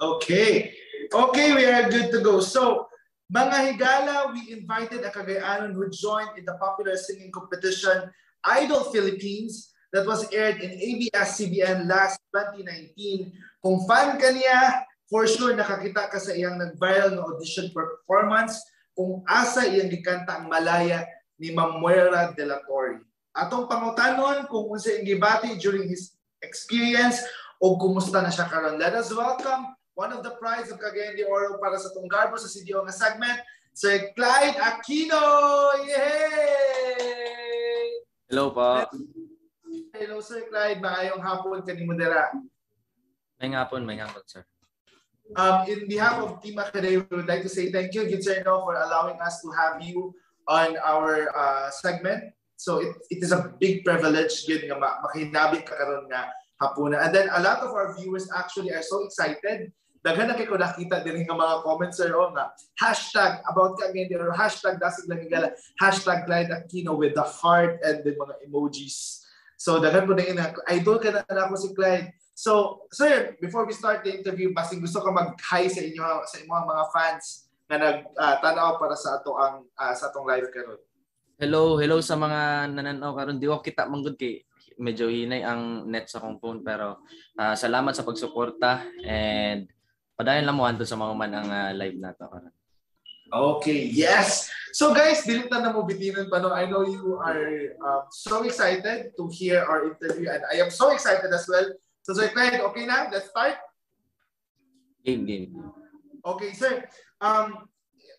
Okay. Okay, we are good to go. So, mga higala, we invited a Cagayanon who joined in the popular singing competition Idol Philippines that was aired in ABS-CBN last 2019. Kung fan ka niya, for sure nakakita ka sa iyang nag-viral na audition performance kung asa iyang gikanta ang Malaya ni Ma'am Moira Dela Torre. Atong pangutanon kung unsa iyang gibati during his experience o kumusta na siya karon. Let us welcome one of the prize of Cagayan de Oro para sa tong garbo sa CDO nga segment, Sir Clyde Aquino! Yay! Hello pa. Hello Sir Clyde, maayong hapon kanimo dira. May hapon sir. In behalf of Team Akire, we would like to say thank you, Gicerno, for allowing us to have you on our segment. So it is a big privilege gid nga makinabik ka karon nga hapuna. And then a lot of our viewers actually are so excited. Daghan na kay ko nakita din nga mga comments sir o nga hashtag about Cagayan de Oro, hashtag dasig lang higala, hashtag Clyde Aquino with the heart and the mga emojis. So daghan po na ina, idol ka na ako si Clyde. So sir, before we start the interview, basing gusto ka mag-hi sa inyo sa imong mga fans na nagtanaw para sa ato ang sa atong live karon. Hello sa mga nananaw karon. Di ko kita manggod kay medyo hinay ang net sa akong phone pero salamat sa pagsuporta and padayon lang mo anto sa mga man ang live nato karon. Okay, yes. So guys, dilitan na mo bitinan pa no. I know you are so excited to hear our interview and I am so excited as well. So Sir Clyde, okay na? Let's start. Game. Okay sir.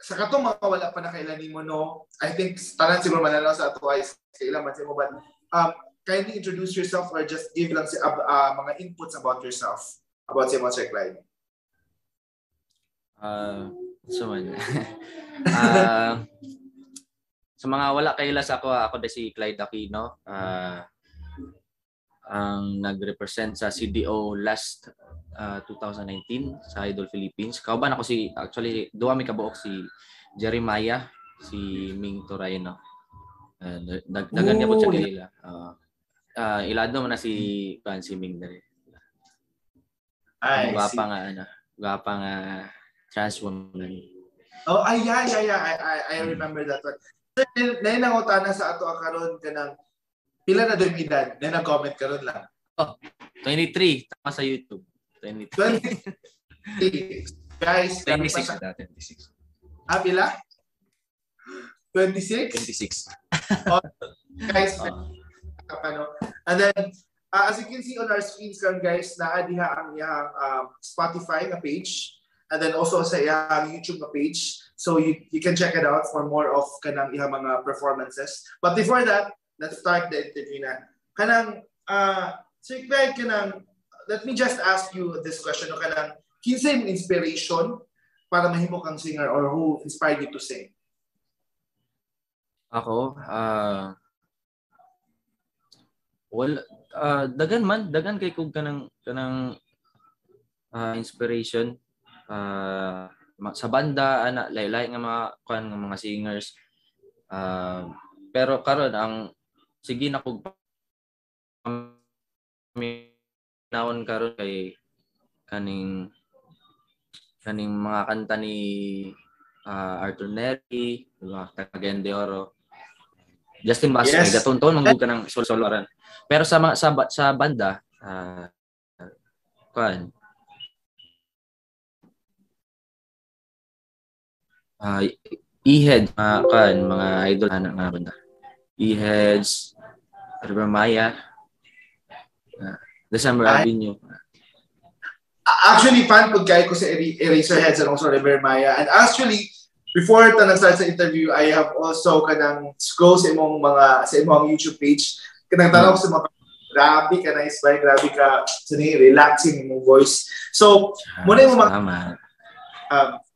Sa katong mga wala pa nakailanin mo, no? I think tanan siguro mananaw sa twice kailan man mo, but kindly introduce yourself or just give lang si, mga inputs about yourself, about si Sir Clyde. Sa mga wala kaila sa ako na si Clyde Aquino, ang nag-represent sa CDO last 2019 sa Idol Philippines. Kauban ako si, actually, duwa mi kabuok si Jeremiah, si Ming Toray, no? Dagan niya po siya kaila. Ilado mo na si Ming na rin. Ang gwapang trans woman. Oh, yeah. I remember that one. So, nainangutana sa ato akaroon ka ng pila na doon yung edad? Then nag-comment ka ron lang. Oh, 23. Tama sa YouTube. 23. Guys, 26 na dati. 26. Ah, pila? 26? 26. Oh, guys, and then, as you can see on our screens karon guys, naadiha ang iyang Spotify na page. And then also sa iyang YouTube na page. So you can check it out for more of kanang iyang mga performances. But before that, let's start the interview na. Kanang, Sir Clyde, kanang, let me just ask you this question. No? Kanang, kinsa yung inspiration para mahimo kang singer or who inspired you to sing? Ako? Dagan kay kog kanang inspiration. Sa banda, laylay nga mga singers. Pero karon ang sige na kog naon karon kay kaning mga kanta ni Arthur Neri, Cagayan de Oro, Justin Bass, yes. Gatunton mangud ka ng solo ran. Pero sa banda E-heads mga idol na banda. E-heads, River Maya, December Avenue. Actually, fan pod kay ko sa Eraserheads and also River Maya. And actually, before ta nag-start sa interview, I have also kanang scroll sa imong YouTube page. Kanang tanaw sa mga grabe ka na inspire, grabe ka sini relaxing imong voice. So, muna imong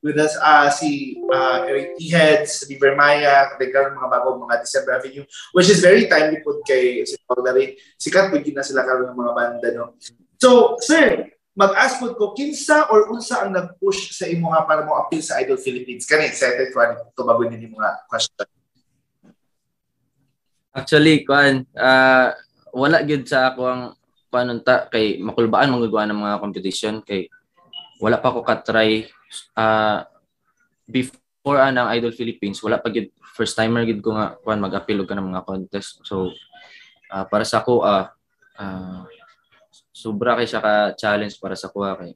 with us si E-heads, River Maya, karon mga bago mga December Avenue, which is very timely po kay si Pagdari. Sikat po gina sila karon ng mga banda, no? So, sir, mag-ask po ko, kinsa or unsa ang nag-push sa imo nga para mo appeal sa Idol Philippines? Kani, excited ko ito bago nini mga question. Actually, wala gyud sa ako ang panunta kay makulbaan mong gagawa ng mga competition kay wala pa ko katry before ng Idol Philippines, wala pa gid, first timer gid ko nga kuan mag-apilog ka ng mga contest. So para sa ko sobra kay siya ka challenge para sa kuha kay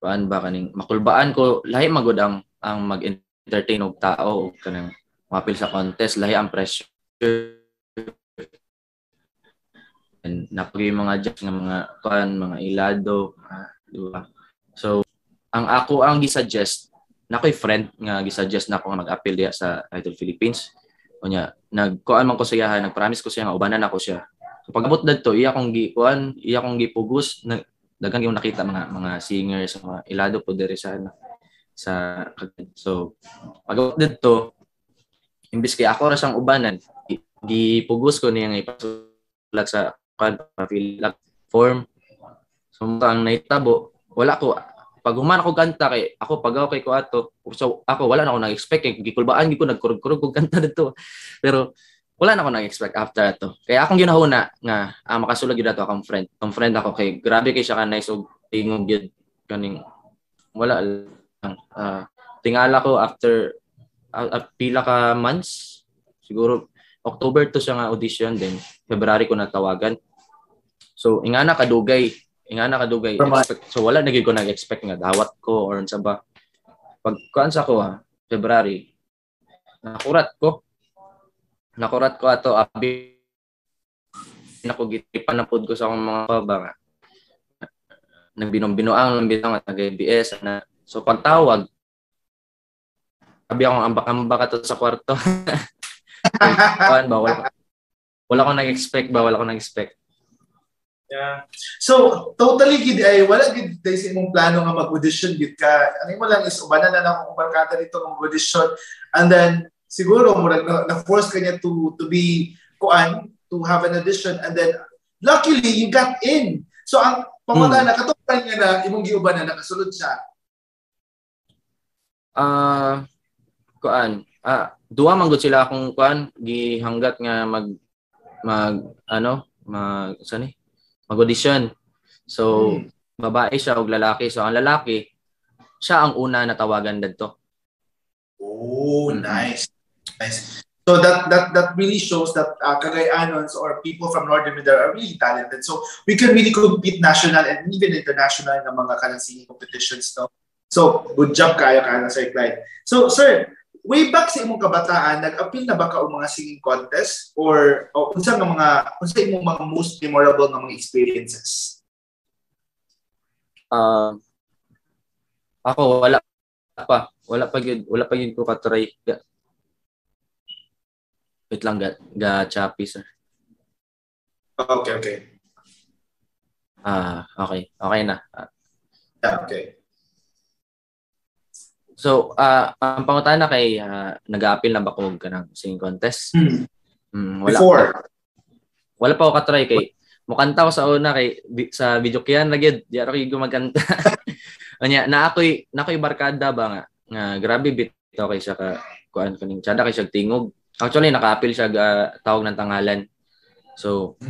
kuan ba kaning makulbaan ko lahi magud ang mag-entertain og tao og kanang mapil sa contest, lahi ang pressure and napagay mga judge nga mga kuan mga ilado, di ba? So ang ako ang gi-suggest na ko'y friend nga gi-suggest na ako nga mag-appeal diya sa Idol Philippines. Unya, nagkuan man ko siya, nagpromise ko siya nga ubanan ako siya. So pag-abot dadto, iya kong gikuan, iya kong gipugos, daghang yung nakita mga singers, mga ilado po dere sa so pag-abot dadto, imbis kay ako ra sang ubanan, gipugos ko niya nga ipasulat sa kan fill up form. So ang naitabo, wala ko pag human ako kanta kay ako pagaw kay ko ato, so ako wala na ako nag-expect kay gikulbaan gid ko nagkurog-kurog og kanta dito, pero wala na ako nag-expect after ato. Kaya akong ginahuna nga makasulag gyud ato akong friend, tong friend ako kay grabe kay siya ka nice og tingog gyud kaning wala lang tingala ko after pila ka months, siguro October to siya nga audition, then February ko natawagan. So ingana kadugay expect, so wala naging ko nag-expect nga dawat ko or unsa ba pagkuan sa ko February nakurat ko ato abi nakugitipan na pod ko sa akong mga baba nga nagbinom-binoang lang bitaw nga ABS na. So pagtawag abi akong ambak-ambak ato sa kwarto. Kuan ba wala ko nag-expect. Yeah. So, totally gid ay wala gid day sa imong plano nga mag-audition gid ka. Ang imo lang is ubanan na lang kung barkada dito ng audition, and then siguro murag na force ka niya to be kuan, to have an audition, and then luckily you got in. So ang pamata na katungtan nga na imong giubanan nakasulod siya. Kuan, duha man gud sila akong kuan gihanggat nga mag-audition. So, babae siya o lalaki. So, ang lalaki, siya ang una natawagan dito. Oh, nice. So, that really shows that Cagayanons or people from Northern Mindanao are really talented. So, we can really compete national and even international ng mga singing competitions. No? So, good job kayo, Sir Clyde. So, sir, way back sa imong kabataan, nag-appeal na ba ka o mga singing contest or unsa imong mga most memorable nga mga experiences? Ako wala pa gyud ko ka-try. Wait lang ga-chappy sir. Okay. Okay na. Okay. So, ang pangutana kay nag-a-appeal na ba ko ng singing contest? Wala pa ako katry kay mukanta ko sa una kay sa video kyan lagi di ako gumaganta. Anya na ako'y barkada ba nga grabe bitaw kay siya ka kuan kaning tsada kay siya tingog. Actually naka-appeal siya tawag ng tangalan. So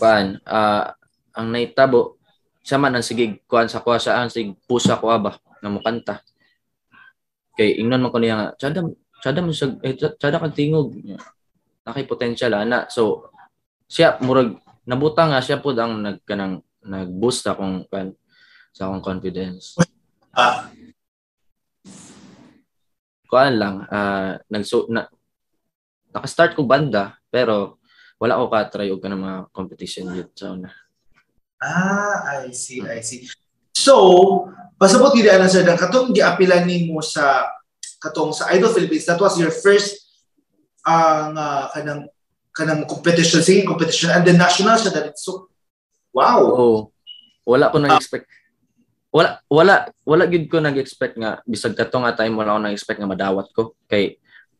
kuan ang naitabo siya man ang sigig kuan sa kuha sa ang sig pusa ko ba nga mukanta. Kay ingnon man ko niya nga tsada kang tingog. Nakay potential ana. So siya murag nabutang nga siya pud ang nag-boost akong sa akong confidence. Kuan lang naka-start ko banda pero wala ko ka-try og kanang mga competition yet sa una. I see. So, pasabot gid ana sir dang katong giapilan nimo sa katong sa Idol Philippines, that was your first kanang competition, singing competition, and the national siya dalit. So wow. Oh, wala ko nag-expect. Wala gid ko nag-expect nga bisag katong nga time wala ko nag-expect nga madawat ko. Kay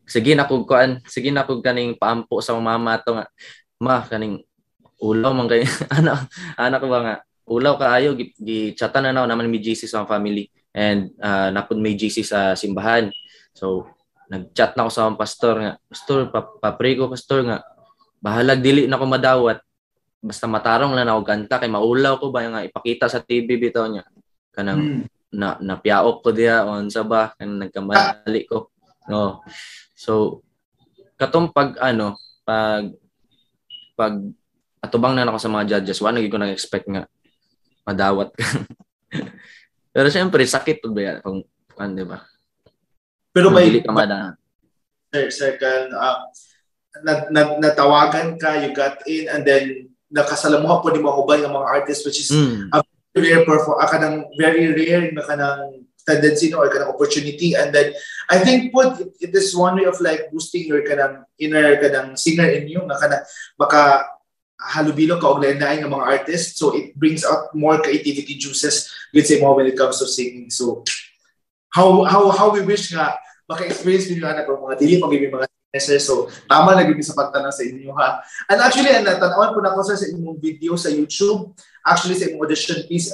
sige na pug kaning paampo sa mama to nga ma kaning ulaw man kay anak ko ba nga ulaw kaayo gi-chatan na naman mi GC sa family and napud may GC sa simbahan. So nag-chat na ako sa akong pastor nga pastor papray ko pastor nga bahalag dili na ko madawat basta matarong lang ako kanta kay maulaw ko ba nga ipakita sa TV bitaw niya. kanang na piyaok ko diya on sa ba kanang nagkamali ko. No. So katong pag ano, pag atubang na ako sa mga judges, wala gyud ko nang expect nga madawat ka. Pero syempre sakit pud ba kung kan, di ba? Pero may second natawagan ka, you got in, and then nakasalamuha po ni mga ubay ng mga artists, which is a very rare na kanang tendency no, or kanang opportunity. And then I think po it is one way of like boosting your kanang inner kanang singer in you na kanang baka halubilo ka og lain-lain ng mga artists, so it brings out more creativity juices with say more when it comes to singing. So how we wish nga baka experience niyo ana ko mga dili pag-ibig mga singers. So tama na gyud sa pagtanaw sa inyo ha. And actually ana tan-awan po na ko sa imong video sa YouTube, actually sa imong audition piece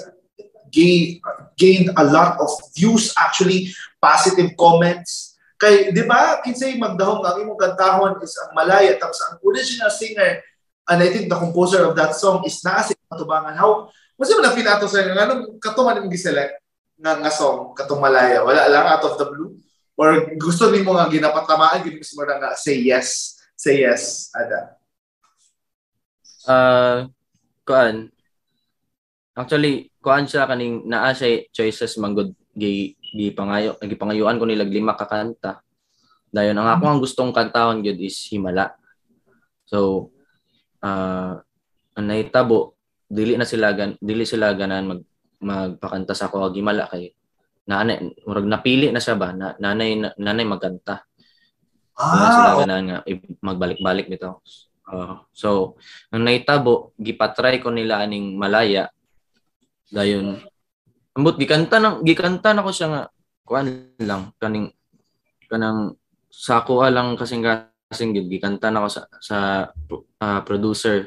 gained a lot of views, actually positive comments. Kay di ba kinsay magdahom ang imong kantahon is ang Malaya tapos ang original singer, and I think the composer of that song is naa sa katubangan. How was man na-feel ato sa nganong katuman imong giselect nga song katong Malaya, wala lang out of the blue? Or gusto nimo nga ginapatamaan gyud mismo nga say yes ada? Kuan actually kuan siya kaning naa say choices manggod gipangayuan ko nila lima ka kanta. Dayon ang ako ang gustong kantahon gyud is Himala. So anay tabo dili sila ganan magpakanta sa ako og Himala kay nanay, murag napili na siya ba? Nanay magkanta. Ah! Sila na nga, magbalik-balik nito. So, ang naitabo, gipatry ko nila aning Malaya. Dayon, ambot, gikanta na ko siya nga, kuan lang, kanang sakua lang kasing gikanta na ko sa producer.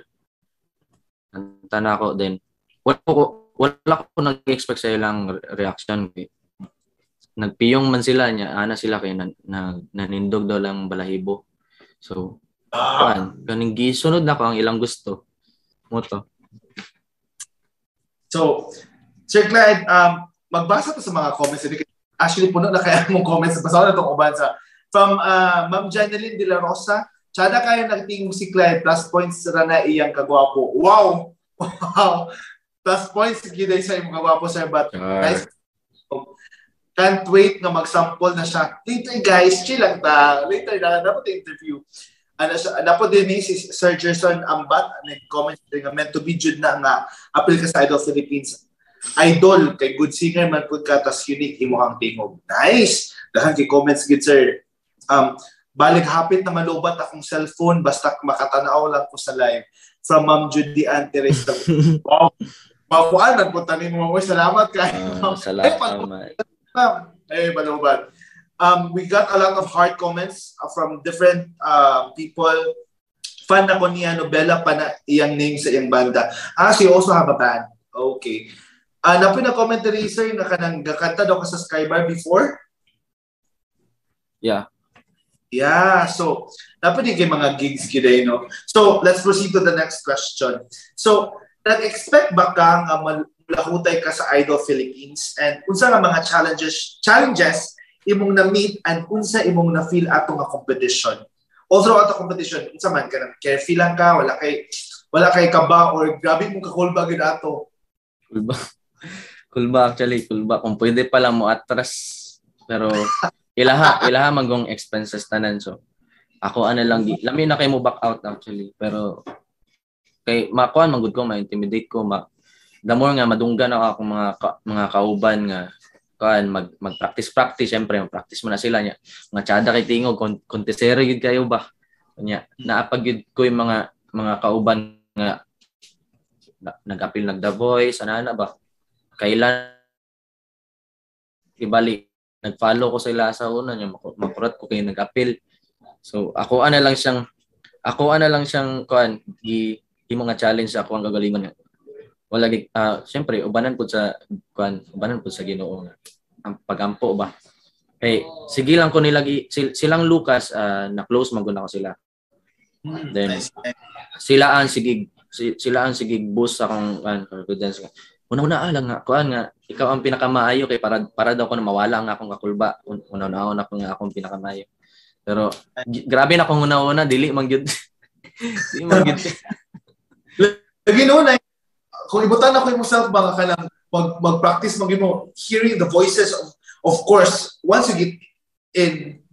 Kanta na ako, then, wala ko nag-expect sa ilang reaction ko. Nagpiyong man sila niya, ana sila kay nanindog daw lang balahibo. So, kaning gisunod na ko ang ilang gusto. Moto. So, Sir Clyde, magbasa ta sa mga comments. Actually, puno na kaya mong comments. Basahin na itong uban sa from Ma'am Janeline De La Rosa. Tsada kayo nagtingog si Clyde. Plus points rana iyang kagwapo. Wow! Wow! Plus points giday sa imong kagwapo, sir. But nice. Can't wait na mag-sample na siya. Later guys, chill lang ta. Later na, dapat interview. Ano siya, dapat din si Sir Gerson Ambat, nag-comment rin nga, meant to be Jude na nga, apil ka sa Idol Philippines. Idol, kay good singer man po ka, tas unique, imuhang tingog. Nice! Dahan kay comments, good sir. Balik hapit na malobat akong cellphone, basta makatanaw lang ko sa live. From Ma'am Judy Anteres. Wow! Makuan, nagpuntanin mo. Salamat ka. Salamat. Hey, Baloban. We got a lot of hard comments from different people. Fan ako niya, Nobela pa na iyang name sa iyang banda. Ah, she also have a band. Okay. Na pinag-commentary, sir, nakakanta daw ka sa Skybar before? Yeah. Yeah, so, dapat din kay mga gigs kiday, no? So, let's proceed to the next question. So, nag-expect ba ka nga lahutay ka sa Idol Philippines, and unsa nga mga challenges imong na-meet, and unsa imong na-feel ato nga competition? Also ato competition, unsa man ka na careful lang ka, wala kay kaba or grabe mong kakulba gid ato? Kulba kung pwede pa lang mo atras, pero ilaha manggong expenses tanan. So ako ana lang lami na kay mo back out actually, pero kay makuan manggod ko, ma-intimidate ko, the more nga madunggan ako akong mga kauban nga kan mag-practice syempre mag-practice mo na sila nya mga tsada kay tingog kontesero gid kayo ba nya naapag gid ko yung mga kauban nga nagapil nagda voice anana ba kailan ibalik nag-follow ko sila sa una nya makurat ko kay nagapil. So ako ana lang siyang kan gi mga challenge ako ang gagalingon niya. Wala gid syempre ubanan pud sa Ginoo nga ang pagampo ba. Hey, sige lang ko nila silang Lucas na close man gud nako sila. Then silaan sigig boss sa akong confidence. una-una lang ako nga, ikaw ang pinakamaayo kay para daw ko na mawala nga akong kakulba. Una-una ko nga akong pinakamaayo. Pero grabe na akong una-una, dili man gyud. Dili man gyud. Lagi noon kung ibutan ako yung self baka ka lang mag-practice mag hearing the voices of course once you get in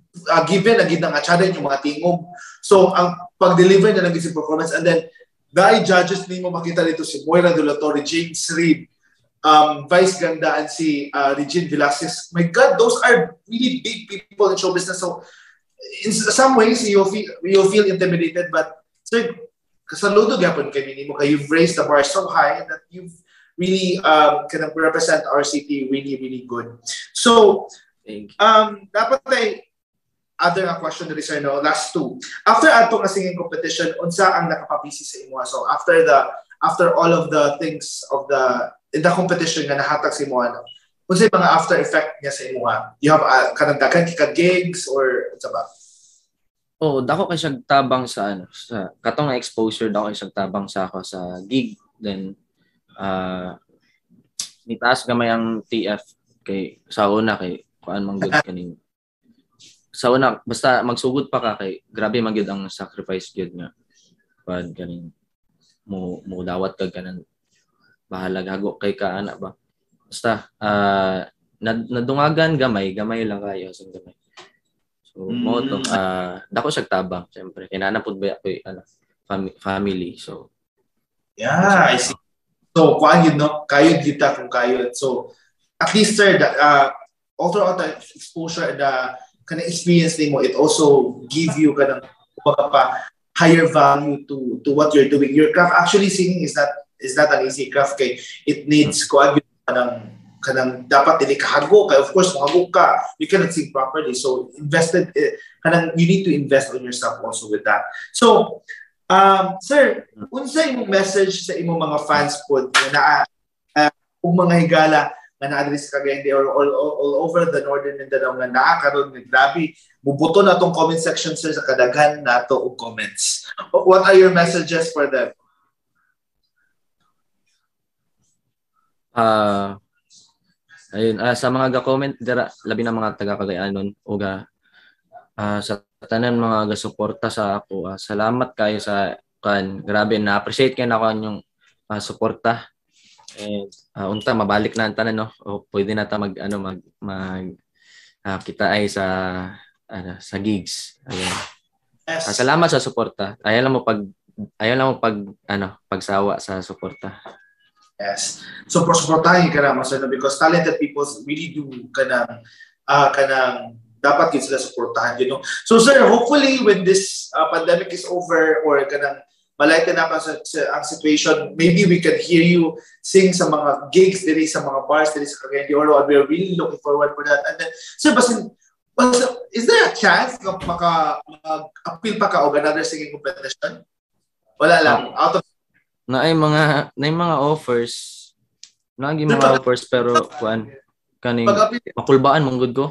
given na gid nga challenge yung mga tingog. So ang pag-deliver na lang is performance and then dahil judges nimo makita dito si Moira Dela Torre, James Reid, Vice Ganda, and si Regine Velasquez. My God, those are really big people in show business. So in some ways, you'll feel intimidated, but sir, kasaludo gyapon kami nimo kay you've raised the bar so high that you've really can represent our city really, really good. So, dapat ay other question that is right now, last two. After atong singing competition, unsa ang nakapabisi sa imo? So after all of the things of the competition nga nahatag sa imo, ano? Unsa yung mga after effect niya sa imo? You have kanang kika gigs or unsa ba? Oh, dako kay siyang tabang sa ano, sa katong exposure dako kay siyang tabang sa ako sa gig, then nitaas gamay ang TF kay sa una kay kuan man gud kaning sa una, basta magsugod pa ka kay grabe magyud ang sacrifice gyud nga pag ganing mo dawat kag kanan bahala gago kay ka ana ba basta nadungagan gamay lang kayo sang gamay so mo to dako siyag tabang syempre kinanapod ba ako ana family so yeah I see so kuan gyud no kayo kita kung kayo so at least sir that although the exposure the kana experience nimo it also give you kanang pa higher value to what you're doing your craft actually singing is not an easy craft kay it needs koagyo kanang dapat dili ka hago kay of course mahagok ka you cannot sing properly so invested kanang you need to invest on yourself also with that so sir unsa imong message sa imong mga fans pod na ug mga higala nga na-address sa Cagayan de Oro all over the northern Mindanao nga naa karon nga grabe mubuto na tong comment section sir sa kadaghan nato og comments. What are your messages for them? Ayun sa mga ga-comment dira labi na mga taga Cagayanon og sa tanan mga ga-suporta sa ako salamat kayo sa kan grabe na appreciate kay na kan yung suporta. And unta mabalik na ang tanan no o pwede na ta kita ay sa sa gigs ayan yes. Salamat sa suporta ayaw lang mo pag pagsawa sa suporta yes so suportahin ka na masaya because talented people really do kanang dapat gid sila suportahan you know so sir hopefully when this pandemic is over or kanang malaki na pa ang situation. Maybe we can hear you sing sa mga gigs diri sa mga bars diri sa Cagayan de Oro and we're really looking forward for that. And then, sir, basta, is there a chance na mag-appeal pa ka o another singing competition? Wala lang. Out of... Na ay mga offers. Naging mga offers pero kuan kaning makulbaan mong good ko.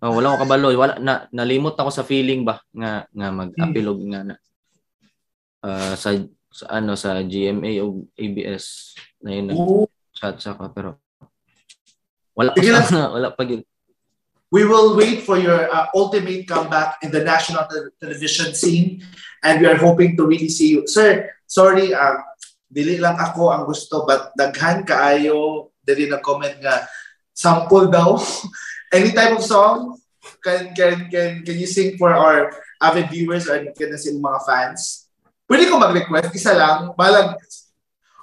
Wala ko kabalo. Nalimot ako sa feeling ba nga mag-apilog nga na. Sa GMA o ABS na yun nag-chat sa ka pero wala pa yun. We will wait for your ultimate comeback in the national television scene and we are hoping to really see you. Sir, sorry dili lang ako ang gusto but daghan kaayo dili na comment nga sample daw any type of song can you sing for our avid viewers and can you sing mga fans? Pwede ko mag-request, isa lang, balag,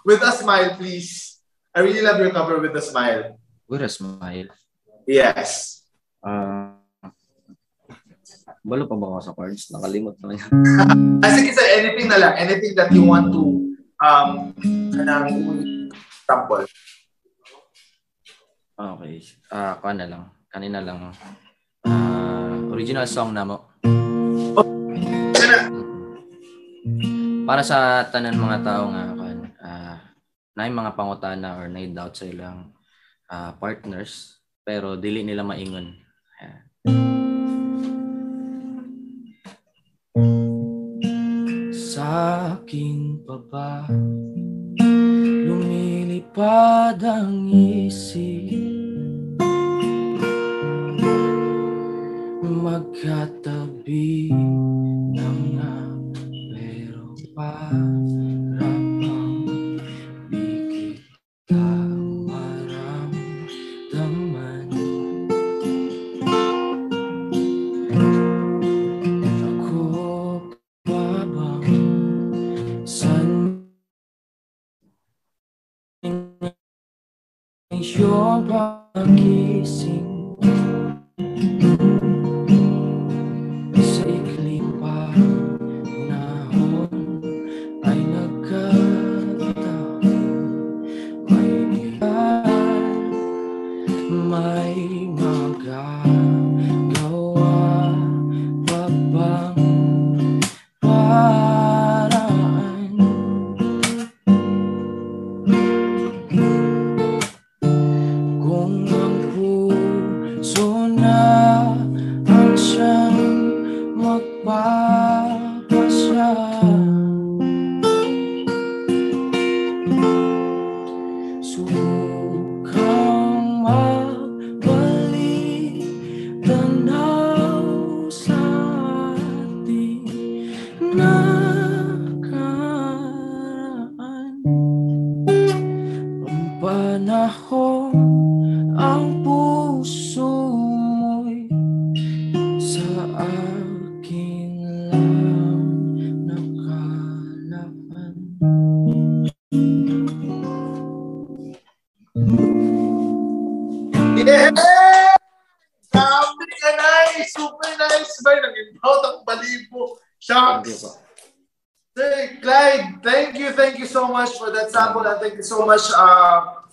with a smile, please. I really love your cover with a smile. With a smile? Yes. Balo pa ba ako sa cards? Nakalimot na yan. Sige, sir, anything na lang. Anything that you want to sample. Okay. Kuha na lang. Kanina lang. Original song na mo. Para sa tanan mga tao nga kan naay mga pangutana or naay doubt sa ilang partners pero dili nila maingon. Sa aking baba lumilipad padang isip, magkatabi na nga, pero parang di kita maramdaman. Ako pa bang iyong pagising sa iklim pa panahon ay nagkataon, may ilan, may magagawa pa bang paraan? Clyde, thank you so much for that sample, and thank you so much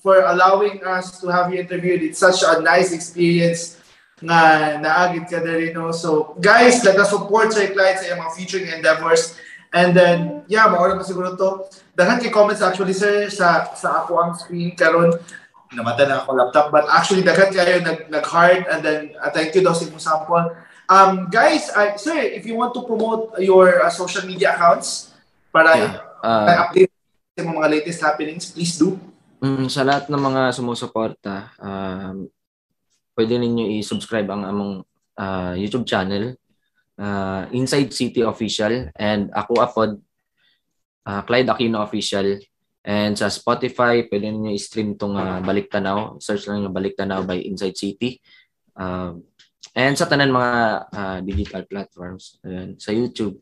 for allowing us to have you interviewed. It's such a nice experience na naagit ka na rin, no? So guys, let us support Sir Clyde sa mga featuring endeavors. And then, yeah, maura pa siguro to. Daghan kay comments actually, sir, sa ako ang screen karon. Namata na ako laptop, but actually daghan kayo nag-heart, and then thank you daw sa imong sample. Guys, sir, if you want to promote your social media accounts para update sa mga latest happenings, please do. Sa lahat ng mga sumusuporta, pwede ninyo i-subscribe ang among YouTube channel, Inside City Official, and ako apod, Clyde Aquino Official. And sa Spotify, pwede ninyo i-stream tong Balik Tanaw. Search lang yung Balik Tanaw by Inside City. And sa tanan mga digital platforms, sa YouTube.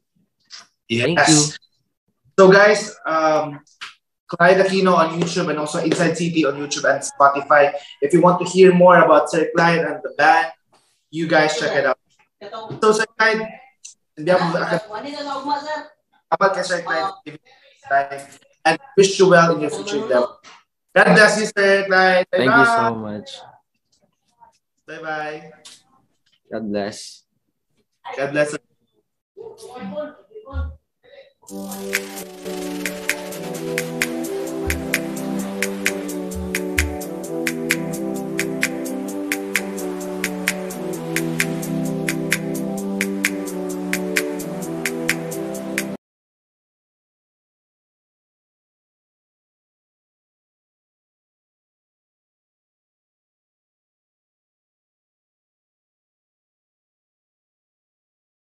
Yes. Thank you. So guys, Clyde Aquino on YouTube, and also Inside City on YouTube and Spotify. If you want to hear more about Sir Clyde and the band, you guys check it out. So Sir Clyde, and wish you well in your future endeavor. God bless you, Sir Clyde. Bye-bye. Thank you so much. Bye-bye. God bless. God bless.